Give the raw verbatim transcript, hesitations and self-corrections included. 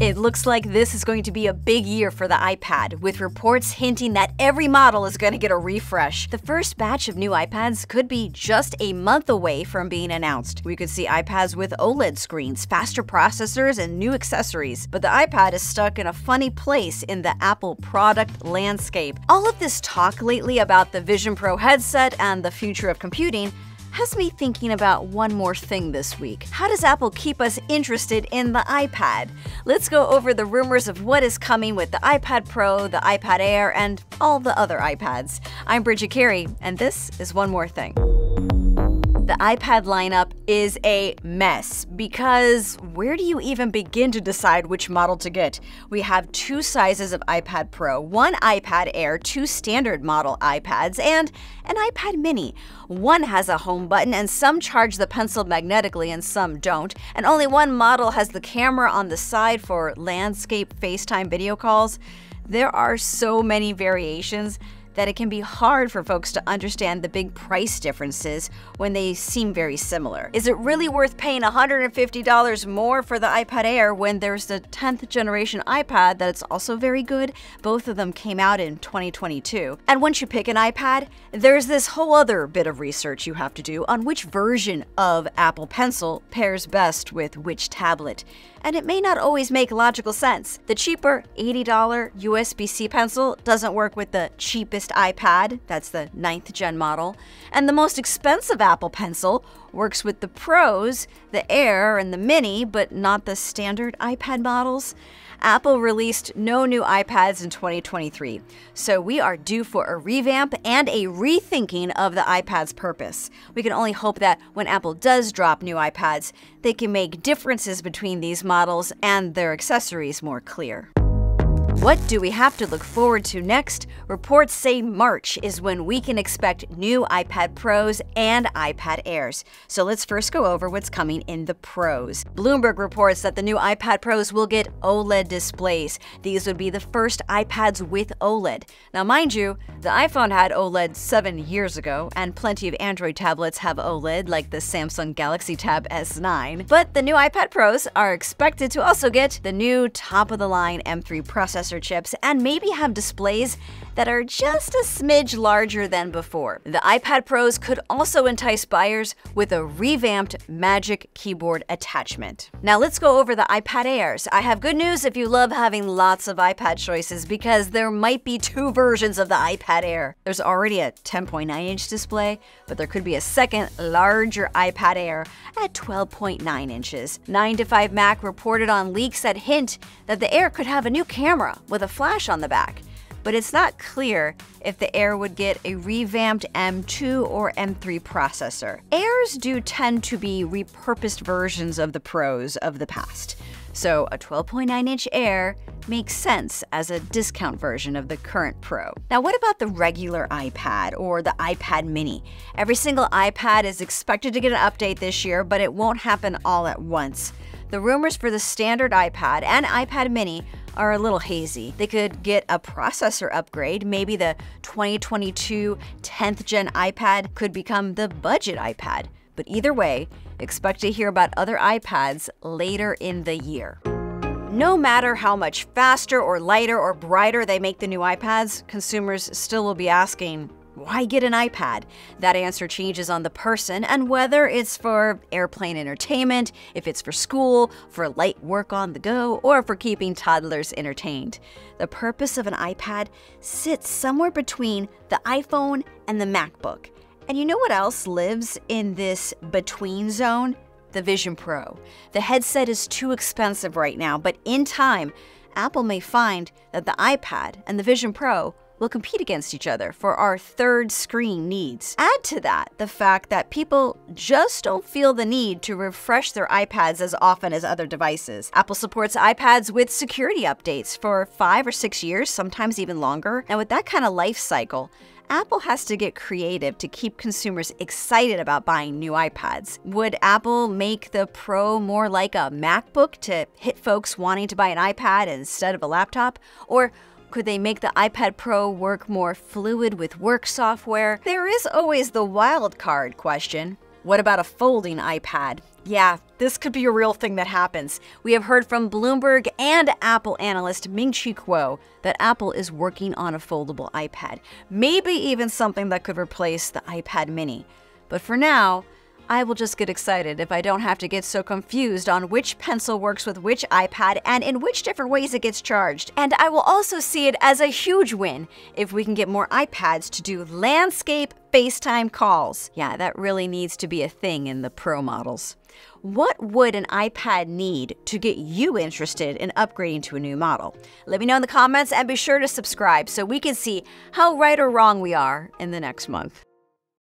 It looks like this is going to be a big year for the iPad, with reports hinting that every model is going to get a refresh. The first batch of new iPads could be just a month away from being announced. We could see iPads with OLED screens, faster processors, and new accessories. But the iPad is stuck in a funny place in the Apple product landscape. All of this talk lately about the Vision Pro headset and the future of computing has me thinking about one more thing this week. How does Apple keep us interested in the iPad? Let's go over the rumors of what is coming with the iPad Pro, the iPad Air, and all the other iPads. I'm Bridget Carey, and this is One More Thing. The iPad lineup is a mess because where do you even begin to decide which model to get? We have two sizes of iPad Pro, one iPad Air, two standard model iPads, and an iPad Mini. One has a home button, and some charge the pencil magnetically and some don't, and only one model has the camera on the side for landscape FaceTime video calls. There are so many variations that it can be hard for folks to understand the big price differences when they seem very similar. Is it really worth paying one hundred fifty dollars more for the iPad Air when there's the tenth generation iPad that's also very good? Both of them came out in twenty twenty-two. And once you pick an iPad, there's this whole other bit of research you have to do on which version of Apple Pencil pairs best with which tablet. And it may not always make logical sense. The cheaper eighty dollar U S B C pencil doesn't work with the cheapest iPad, that's the ninth gen model, and the most expensive Apple Pencil works with the Pros, the Air, and the Mini, but not the standard iPad models. Apple released no new iPads in twenty twenty-three, so we are due for a revamp and a rethinking of the iPad's purpose. We can only hope that when Apple does drop new iPads, they can make differences between these models and their accessories more clear. What do we have to look forward to next? Reports say March is when we can expect new iPad Pros and iPad Airs. So let's first go over what's coming in the Pros. Bloomberg reports that the new iPad Pros will get OLED displays. These would be the first iPads with OLED. Now mind you, the iPhone had OLED seven years ago, and plenty of Android tablets have OLED, like the Samsung Galaxy Tab S nine. But the new iPad Pros are expected to also get the new top-of-the-line M three processor chips and maybe have displays that are just a smidge larger than before. The iPad Pros could also entice buyers with a revamped Magic Keyboard attachment. Now let's go over the iPad Airs. I have good news if you love having lots of iPad choices, because there might be two versions of the iPad Air. There's already a ten point nine inch display, but there could be a second, larger iPad Air at twelve point nine inches. nine to five Mac reported on leaks that hint that the Air could have a new camera with a flash on the back, but it's not clear if the Air would get a revamped M two or M three processor. Airs do tend to be repurposed versions of the Pros of the past, so a twelve point nine inch Air makes sense as a discount version of the current Pro. Now what about the regular iPad or the iPad Mini? Every single iPad is expected to get an update this year, but it won't happen all at once. The rumors for the standard iPad and iPad Mini are a little hazy. They could get a processor upgrade. Maybe the twenty twenty-two tenth gen iPad could become the budget iPad. But either way, expect to hear about other iPads later in the year. No matter how much faster or lighter or brighter they make the new iPads, consumers still will be asking, why get an iPad? That answer changes on the person and whether it's for airplane entertainment, if it's for school, for light work on the go, or for keeping toddlers entertained. The purpose of an iPad sits somewhere between the iPhone and the MacBook. And you know what else lives in this between zone? The Vision Pro. The headset is too expensive right now, but in time, Apple may find that the iPad and the Vision Pro will compete against each other for our third screen needs. Add to that the fact that people just don't feel the need to refresh their iPads as often as other devices. Apple supports iPads with security updates for five or six years, sometimes even longer. And with that kind of life cycle, Apple has to get creative to keep consumers excited about buying new iPads. Would Apple make the Pro more like a MacBook to hit folks wanting to buy an iPad instead of a laptop? Or could they make the iPad Pro work more fluid with work software? There is always the wild card question. What about a folding iPad? Yeah, this could be a real thing that happens. We have heard from Bloomberg and Apple analyst Ming-Chi Kuo that Apple is working on a foldable iPad, maybe even something that could replace the iPad Mini. But for now, I will just get excited if I don't have to get so confused on which pencil works with which iPad and in which different ways it gets charged. And I will also see it as a huge win if we can get more iPads to do landscape FaceTime calls. Yeah, that really needs to be a thing in the Pro models. What would an iPad need to get you interested in upgrading to a new model? Let me know in the comments and be sure to subscribe so we can see how right or wrong we are in the next month.